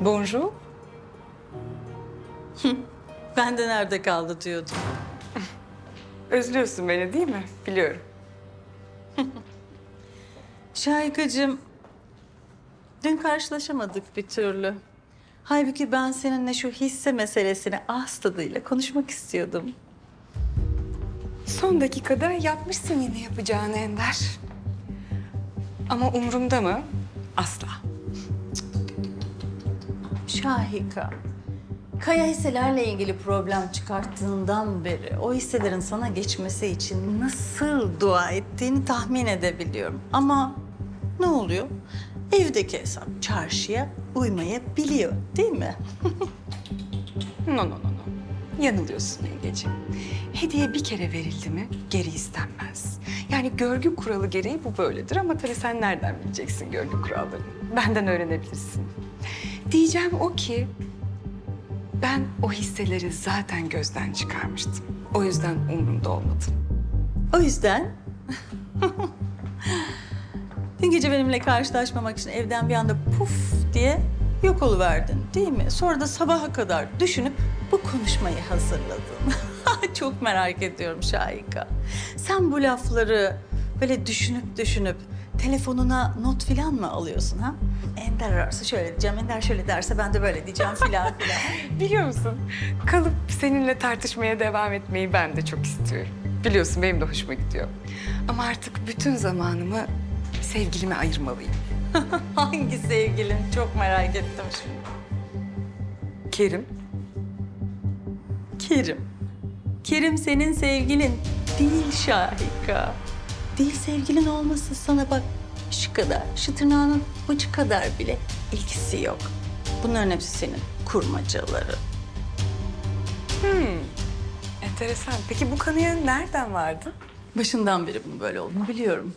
Bonjour. Ben de nerede kaldı diyordum. Özlüyorsun beni değil mi? Biliyorum. Şahikacığım, dün karşılaşamadık bir türlü. Halbuki ben seninle şu hisse meselesini ağız tadıyla konuşmak istiyordum. Son dakikada yapmışsın yine yapacağını Ender. Ama umurumda mı? Asla. Şahika, Kaya hisselerle ilgili problem çıkarttığından beri o hisselerin sana geçmesi için nasıl dua ettiğini tahmin edebiliyorum. Ama ne oluyor? Evdeki hesap çarşıya uymayabiliyor, değil mi? No. Yanılıyorsun Engeciğim. Hediye bir kere verildi mi geri istenmez. Yani görgü kuralı gereği bu böyledir ama tabii sen nereden bileceksin görgü kurallarını? Benden öğrenebilirsin. Diyeceğim o ki ben o hisseleri zaten gözden çıkarmıştım. O yüzden umurumda olmadı. O yüzden dün gece benimle karşılaşmamak için evden bir anda puf diye yok oluverdin değil mi? Sonra da sabaha kadar düşünüp bu konuşmayı hazırladın. Çok merak ediyorum Şahika. Sen bu lafları böyle düşünüp telefonuna not filan mı alıyorsun ha? Ender ararsa şöyle diyeceğim, Ender şöyle derse ben de böyle diyeceğim filan. Biliyor musun? Kalıp seninle tartışmaya devam etmeyi ben de çok istiyorum. Biliyorsun benim de hoşuma gidiyor. Ama artık bütün zamanımı sevgilime ayırmalıyım. Hangi sevgilin? Çok merak ettim şimdi. Kerim. Kerim senin sevgilin değil Şahika. Değil sevgilin olması sana bak şu kadar, şu tırnağının ucu kadar bile ilgisi yok. Bunların hepsi senin kurmacaları. Enteresan. Peki bu kanıya nereden vardı? Başından beri bunun böyle olduğunu biliyorum.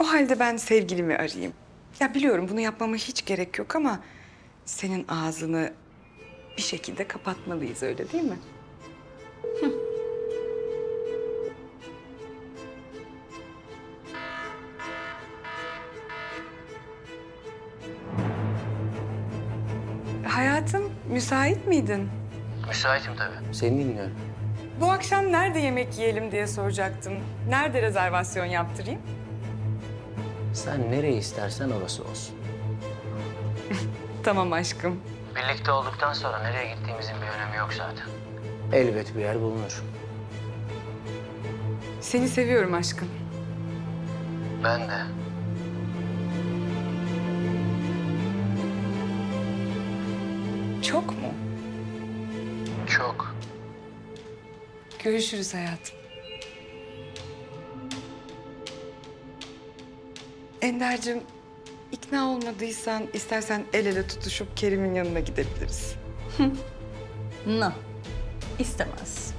O halde ben sevgilimi arayayım. Ya biliyorum bunu yapmama hiç gerek yok ama senin ağzını bir şekilde kapatmalıyız öyle değil mi? Hayatım, müsait miydin? Müsaitim tabii. Seni dinliyorum. Bu akşam nerede yemek yiyelim diye soracaktım. Nerede rezervasyon yaptırayım? Sen nereye istersen orası olsun. Tamam aşkım. Birlikte olduktan sonra nereye gittiğimizin bir önemi yok zaten. Elbet bir yer bulunur. Seni seviyorum aşkım. Ben de. Çok mu? Çok. Görüşürüz hayatım. Ender'cim, ikna olmadıysan istersen el ele tutuşup Kerim'in yanına gidebiliriz. No, istemez.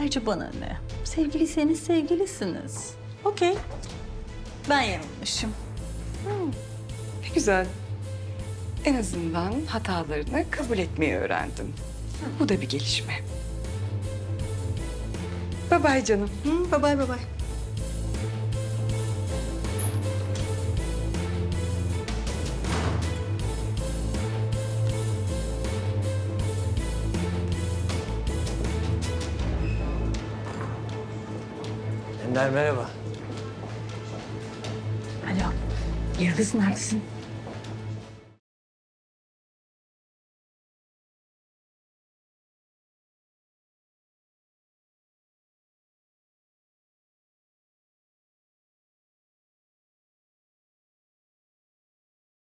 Ayrıca bana ne? Sevgiliyseniz sevgilisiniz. Okey. Ben yanılmışım. Ne güzel. En azından hatalarını kabul etmeyi öğrendim. Bu da bir gelişme. Bye bye canım. Bye bye. Ender merhaba. Alo. Yıldız neredesin?